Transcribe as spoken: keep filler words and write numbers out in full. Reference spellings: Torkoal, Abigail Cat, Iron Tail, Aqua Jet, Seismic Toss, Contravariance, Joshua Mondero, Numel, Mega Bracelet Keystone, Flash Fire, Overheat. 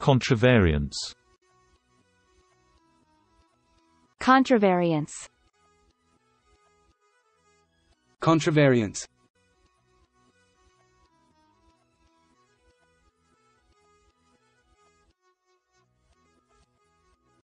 Contravariance. Contravariance. Contravariance.